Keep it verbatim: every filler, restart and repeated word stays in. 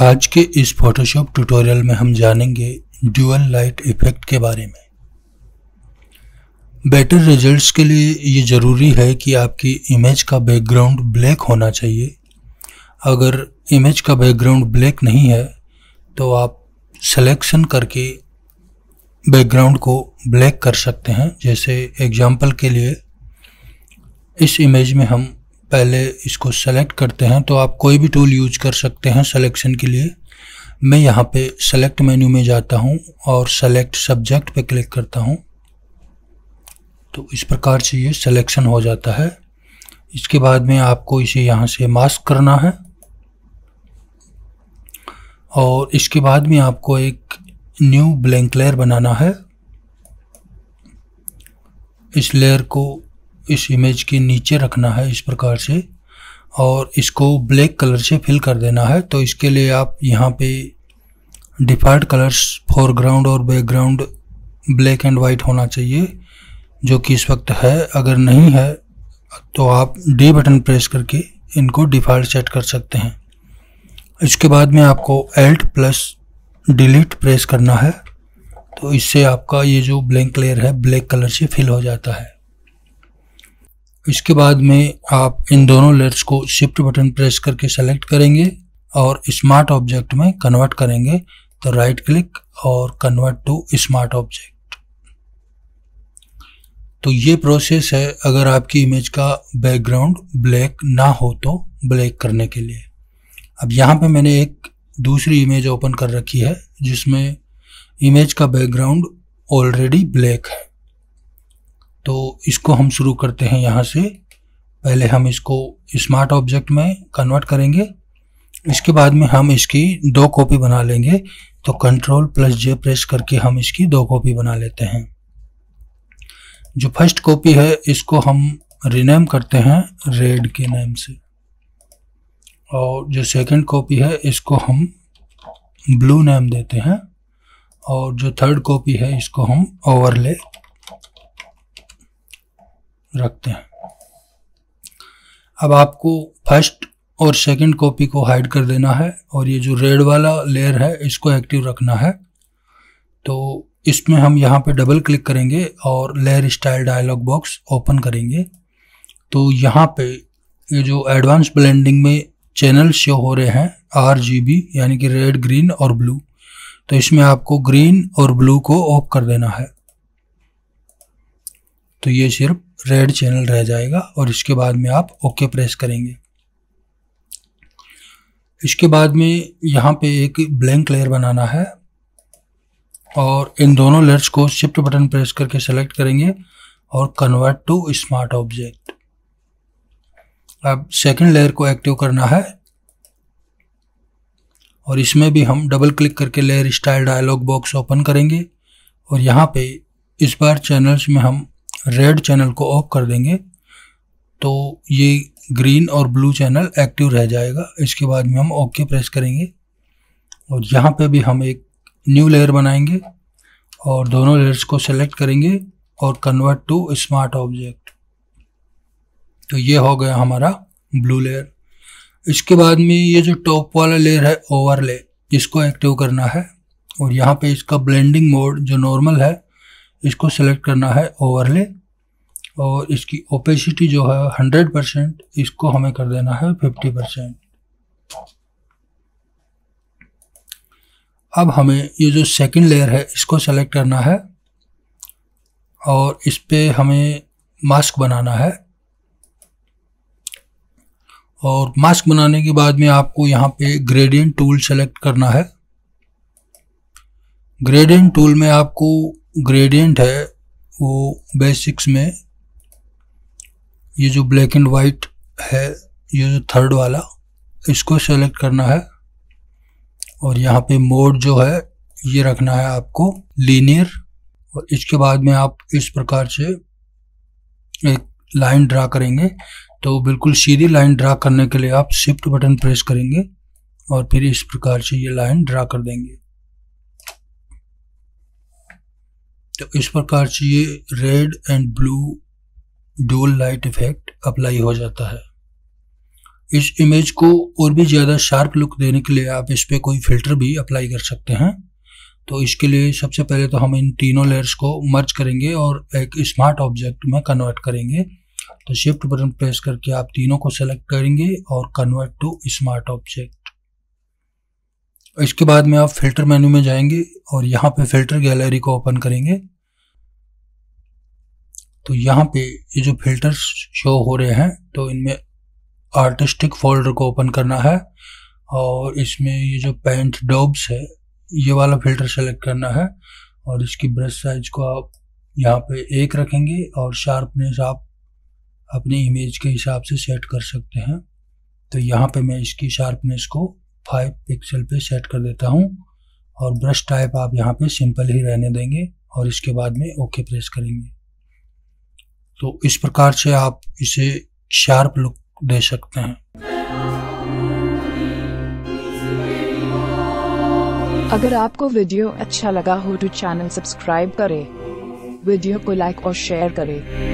आज के इस फोटोशॉप ट्यूटोरियल में हम जानेंगे ड्यूअल लाइट इफेक्ट के बारे में। बेटर रिजल्ट्स के लिए ये ज़रूरी है कि आपकी इमेज का बैकग्राउंड ब्लैक होना चाहिए। अगर इमेज का बैकग्राउंड ब्लैक नहीं है तो आप सिलेक्शन करके बैकग्राउंड को ब्लैक कर सकते हैं। जैसे एग्जांपल के लिए इस इमेज में हम पहले इसको सेलेक्ट करते हैं, तो आप कोई भी टूल यूज कर सकते हैं सिलेक्शन के लिए। मैं यहाँ पे सेलेक्ट मेन्यू में जाता हूँ और सेलेक्ट सब्जेक्ट पे क्लिक करता हूँ, तो इस प्रकार से ये सिलेक्शन हो जाता है। इसके बाद में आपको इसे यहाँ से मास्क करना है और इसके बाद में आपको एक न्यू ब्लैंक लेयर बनाना है। इस लेयर को इस इमेज के नीचे रखना है इस प्रकार से, और इसको ब्लैक कलर से फिल कर देना है। तो इसके लिए आप यहाँ पे डिफ़ॉल्ट कलर्स फोरग्राउंड और बैकग्राउंड ब्लैक एंड वाइट होना चाहिए, जो कि इस वक्त है। अगर नहीं है तो आप डी बटन प्रेस करके इनको डिफ़ॉल्ट सेट कर सकते हैं। इसके बाद में आपको एल्ट प्लस डिलीट प्रेस करना है, तो इससे आपका ये जो ब्लैंक लेयर है ब्लैक कलर से फिल हो जाता है। इसके बाद में आप इन दोनों लेयर्स को शिफ्ट बटन प्रेस करके सेलेक्ट करेंगे और स्मार्ट ऑब्जेक्ट में कन्वर्ट करेंगे। तो राइट क्लिक और कन्वर्ट टू स्मार्ट ऑब्जेक्ट। तो ये प्रोसेस है अगर आपकी इमेज का बैकग्राउंड ब्लैक ना हो तो ब्लैक करने के लिए। अब यहाँ पे मैंने एक दूसरी इमेज ओपन कर रखी है जिसमें इमेज का बैकग्राउंड ऑलरेडी ब्लैक है, तो इसको हम शुरू करते हैं यहाँ से। पहले हम इसको स्मार्ट ऑब्जेक्ट में कन्वर्ट करेंगे। इसके बाद में हम इसकी दो कॉपी बना लेंगे, तो कंट्रोल प्लस जे प्रेस करके हम इसकी दो कॉपी बना लेते हैं। जो फर्स्ट कॉपी है इसको हम रीनेम करते हैं रेड के नेम से, और जो सेकंड कॉपी है इसको हम ब्लू नेम देते हैं, और जो थर्ड कॉपी है इसको हम ओवरले रखते हैं। अब आपको फर्स्ट और सेकंड कॉपी को हाइड कर देना है और ये जो रेड वाला लेयर है इसको एक्टिव रखना है। तो इसमें हम यहाँ पे डबल क्लिक करेंगे और layer style dialogue box open करेंगे। तो यहाँ पे ये जो एडवांस ब्लेंडिंग में चैनल शो हो रहे हैं आर जी बी, यानी कि रेड, ग्रीन और ब्लू, तो इसमें आपको ग्रीन और ब्लू को ऑफ कर देना है। तो ये सिर्फ रेड चैनल रह जाएगा और इसके बाद में आप ओके प्रेस करेंगे। इसके बाद में यहाँ पे एक ब्लैंक लेयर बनाना है और इन दोनों लेयर्स को शिफ्ट बटन प्रेस करके सेलेक्ट करेंगे और कन्वर्ट टू स्मार्ट ऑब्जेक्ट। अब सेकंड लेयर को एक्टिव करना है और इसमें भी हम डबल क्लिक करके layer style dialogue box open करेंगे और यहाँ पे इस बार चैनल्स में हम रेड चैनल को ऑफ कर देंगे, तो ये ग्रीन और ब्लू चैनल एक्टिव रह जाएगा। इसके बाद में हम ओके प्रेस करेंगे और यहाँ पे भी हम एक न्यू लेयर बनाएंगे और दोनों लेयर्स को सेलेक्ट करेंगे और कन्वर्ट टू स्मार्ट ऑब्जेक्ट। तो ये हो गया हमारा ब्लू लेयर। इसके बाद में ये जो टॉप वाला लेयर है ओवरले, इसको एक्टिव करना है और यहाँ पे इसका ब्लेंडिंग मोड जो नॉर्मल है इसको सेलेक्ट करना है ओवरले, और इसकी ओपेसिटी जो है हंड्रेड परसेंट, इसको हमें कर देना है फिफ्टी परसेंट। अब हमें ये जो सेकंड लेयर है इसको सेलेक्ट करना है और इस पे हमें मास्क बनाना है, और मास्क बनाने के बाद में आपको यहाँ पे ग्रेडियंट टूल सेलेक्ट करना है। ग्रेडियंट टूल में आपको ग्रेडियंट है वो बेसिक्स में ये जो ब्लैक एंड वाइट है ये जो थर्ड वाला, इसको सेलेक्ट करना है और यहाँ पे मोड जो है ये रखना है आपको लीनियर, और इसके बाद में आप इस प्रकार से एक लाइन ड्रा करेंगे। तो बिल्कुल सीधी लाइन ड्रा करने के लिए आप शिफ्ट बटन प्रेस करेंगे और फिर इस प्रकार से ये लाइन ड्रा कर देंगे। तो इस प्रकार से ये red and blue dual light effect apply हो जाता है। इस इमेज को और भी ज़्यादा शार्प लुक देने के लिए आप इस पर कोई फिल्टर भी अप्लाई कर सकते हैं। तो इसके लिए सबसे पहले तो हम इन तीनों लेयर्स को मर्ज करेंगे और एक स्मार्ट ऑब्जेक्ट में कन्वर्ट करेंगे। तो शिफ्ट बटन प्रेस करके आप तीनों को सेलेक्ट करेंगे और कन्वर्ट टू स्मार्ट ऑब्जेक्ट। इसके बाद में आप फिल्टर मेन्यू में जाएंगे और यहाँ पे फिल्टर गैलरी को ओपन करेंगे। तो यहाँ पे ये जो फिल्टर्स शो हो रहे हैं तो इनमें आर्टिस्टिक फोल्डर को ओपन करना है और इसमें ये जो पेंट डॉब्स है ये वाला फिल्टर सेलेक्ट करना है और इसकी ब्रश साइज को आप यहाँ पे एक रखेंगे और शार्पनेस आप अपनी इमेज के हिसाब से सेट कर सकते हैं। तो यहाँ पे मैं इसकी शार्पनेस को फाइव पिक्सल पे सेट कर देता हूँ और ब्रश टाइप आप यहाँ पे सिंपल ही रहने देंगे और इसके बाद में ओके प्रेस करेंगे। तो इस प्रकार से आप इसे शार्प लुक दे सकते हैं। अगर आपको वीडियो अच्छा लगा हो तो चैनल सब्सक्राइब करें, वीडियो को लाइक और शेयर करें।